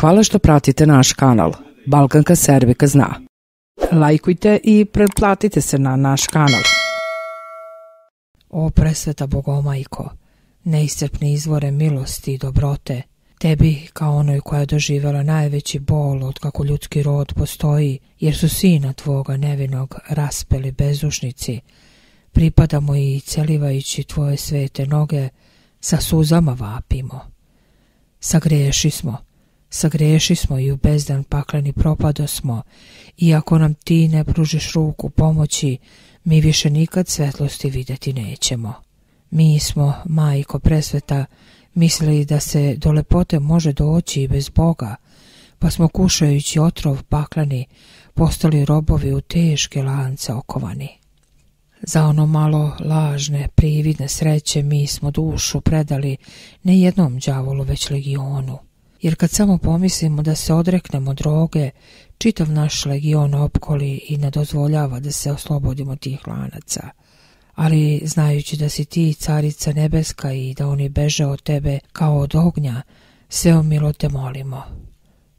Hvala što pratite naš kanal Balkanka Srbika zna. Lajkujte i pretplatite se na naš kanal. O presveta Bogomajko, neiscrpne izvore milosti i dobrote, tebi kao onoj koja je doživjela najveći bol od kako ljudski rod postoji, jer su sina tvoga nevinog raspeli bezdušnici, pripadamo i celivajući tvoje svete noge, sa suzama vapimo. Sagriješi smo i u bezdan pakleni propado smo, i ako nam ti ne pružiš ruku pomoći, mi više nikad svetlosti vidjeti nećemo. Mi smo, Majko Presveta, mislili da se do lepote može doći i bez Boga, pa smo kušajući otrov pakleni postali robovi u teške lance okovani. Za ono malo lažne, prividne sreće mi smo dušu predali ne jednom đavolu već legionu, jer kad samo pomislimo da se odreknemo droge, čitav naš legion opkoli i ne dozvoljava da se oslobodimo tih lanaca. Ali znajući da si ti carica nebeska i da oni beže od tebe kao od ognja, sve o milo te molimo.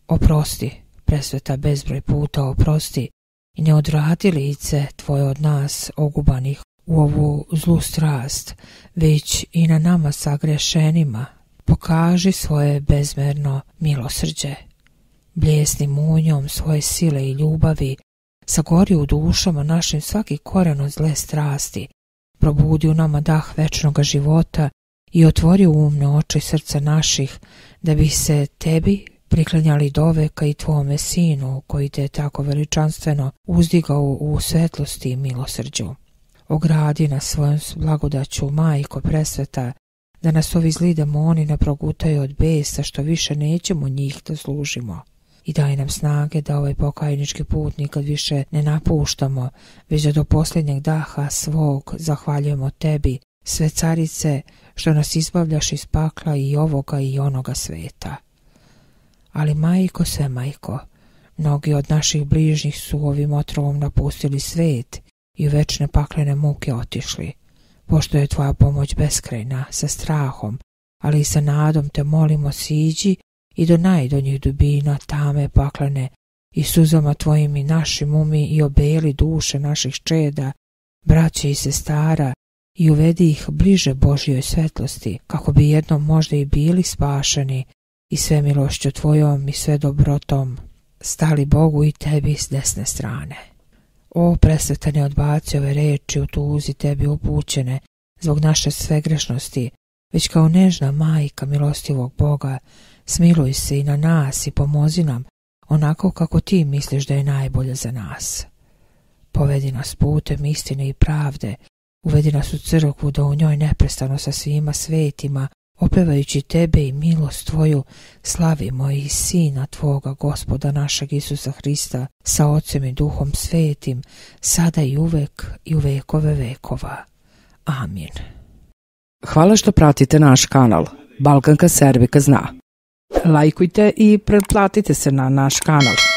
Oprosti, Presveta, bezbroj puta oprosti i ne odvrati lice tvoje od nas ogubanih u ovu zlu strast, već i na nama sagrešenima pokaži svoje bezmerno milosrđe. Bljesni munjom svoje sile i ljubavi, sagori u dušama našim svaki koren od zle strasti, probudi u nama dah večnoga života i otvori umne oči srca naših, da bi se tebi priklanjali doveka i tvome sinu, koji te tako veličanstveno uzdigao u svetlosti i milosrđu. Ogradi nas svojom blagodaću, Majko Presveta, da nas ovi zli demoni ne progutaju od besa, što više nećemo njih da služimo. I daj nam snage da ovaj pokajnički put nikad više ne napuštamo, već da do posljednjeg daha svog zahvaljujemo tebi, sve carice, što nas izbavljaš iz pakla i ovoga i onoga sveta. Ali Majko, sve Majko, mnogi od naših bližnjih su ovim otrovom napustili svet i u večne paklene muke otišli. Pošto je tvoja pomoć beskrajna, sa strahom, ali i sa nadom te molimo, siđi i do najdonjih dubina tame paklene i suzama tvojim i našim umi i obeli duše naših čeda, braće i sestara i uvedi ih bliže Božjoj svetlosti, kako bi jednom možda i bili spašeni i sve milošću tvojom i sve dobrotom stali Bogu i tebi s desne strane. O Presveta, ne odbaci ove reči u tuzi tebi upućene zbog naše svegrešnosti, već kao nežna majka milostivog Boga smiluj se i na nas i pomozi nam onako kako ti misliš da je najbolje za nas. Povedi nas putem istine i pravde, uvedi nas u crkvu da u njoj neprestano sa svima svetima, opevajući tebe i milost tvoju, slavimo i Sina tvoga, Gospoda našeg Isusa Hrista, sa Otcem i Duhom Svetim, sada i uvek i u vekove vekova. Amin. Hvala što pratite naš kanal Balkanka Srbika zna. Lajkujte i pretplatite se na naš kanal.